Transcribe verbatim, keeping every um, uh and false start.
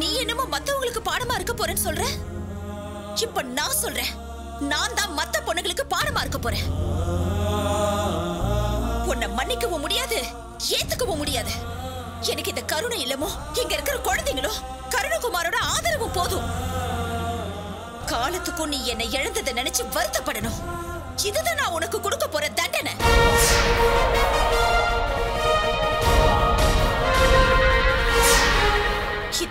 நீ என்னமோ மத்தவங்களுக்கு பாடமா இருக்க போறேன்னு சொல்ற. இப்ப நான் சொல்றேன், நான் தான் மத்த பொண்ணுங்களுக்கு பாடமா இருக்க போறேன். உன்னை மன்னிக்கவும் முடியாது, ஏத்துக்கவும் முடியாது. எனக்கு இந்த கருணை இல்லமோ, இங்க இருக்கிற குழந்தைங்களோ கருணகுமாரோட ஆதரவு போதும். காலத்துக்கும் நீ என்னை இழந்ததை நினைச்சு வருத்தப்படணும். இதுதான் நான் உனக்கு கொடுக்க போற தண்டனை.